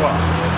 Wow.